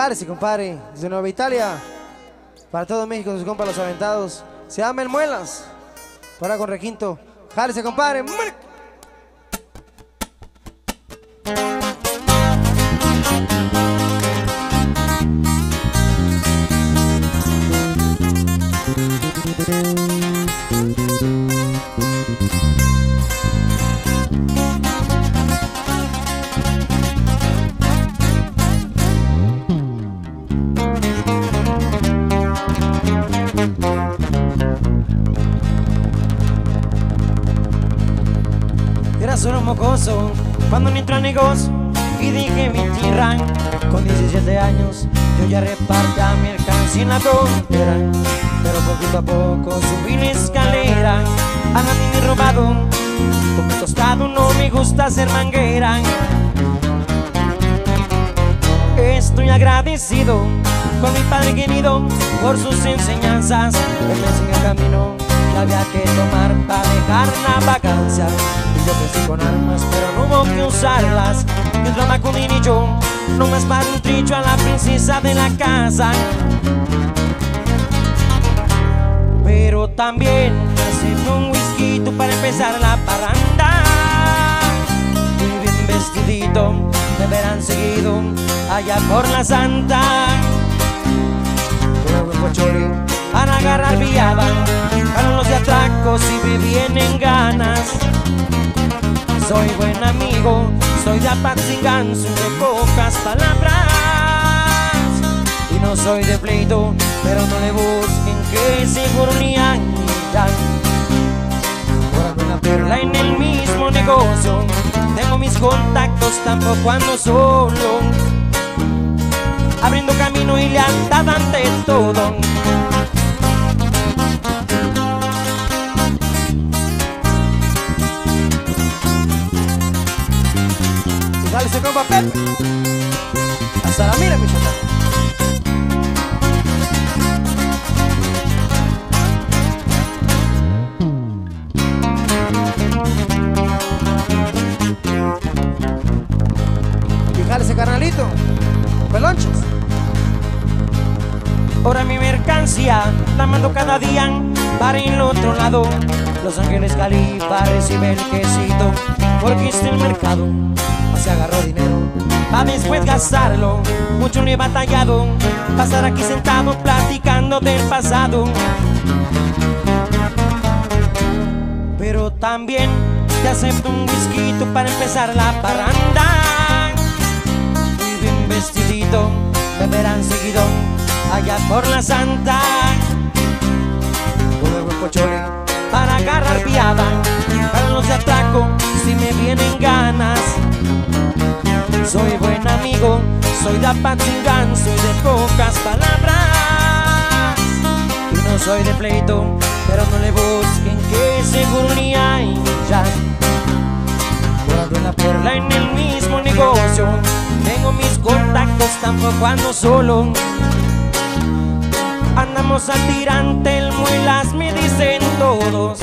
Parece, compadre, desde Nueva Italia, para todo México, sus compas los aventados. Se llama el Muelas, para con requinto. Járese, compadre. Solo mocoso, cuando ni entró ni gozo, y dije mi tirán. Con 17 años yo ya repartía mi alcance en la frontera, pero poquito a poco subí la escalera. A nadie me he robado, como tostado no me gusta ser manguera. Estoy agradecido con mi padre querido por sus enseñanzas. Él me enseñó el camino que había que tomar para dejar la vacancia. Yo crecí con armas, pero no hubo que usarlas. Yo trabajé con dinillo, no más para un trillo a la princesa de la casa. Pero también hacerme un whisky para empezar la parranda. Muy bien vestidito, me verán seguido allá por la santa. Con agua y pocholi, para agarrar viada, ganan los de atracos y me vienen ganas. Soy buen amigo, soy de Apatzingán, soy de pocas palabras. Y no soy de pleito, pero no le busquen que seguro ni andan. Ahora con la perla en el mismo negocio, tengo mis contactos, tampoco ando solo. Abriendo camino y lealtad ante todo. Dale su compa Pepe, hasta la mira, mi chata. Fíjale ese carnalito, pelonches. Ahora mi mercancía la mando cada día para el otro lado. Los Ángeles Califa recibe el quesito, porque está el mercado. Se agarró dinero pa' después gastarlo, mucho le he batallado, pasar aquí sentado platicando del pasado. Pero también te acepto un whisky para empezar la parranda. Muy bien vestidito, me verán seguido allá por la santa. Con el buen pocholi para agarrar piada, para los de atraco si me vienen ganas. Soy buen amigo, soy de Apatzingán, soy de pocas palabras. Y no soy de pleito, pero no le busquen que seguro ni hay ya. Guardo en la perla en el mismo negocio, tengo mis contactos, tampoco ando solo. Andamos al tirante, el Muelas me dicen todos.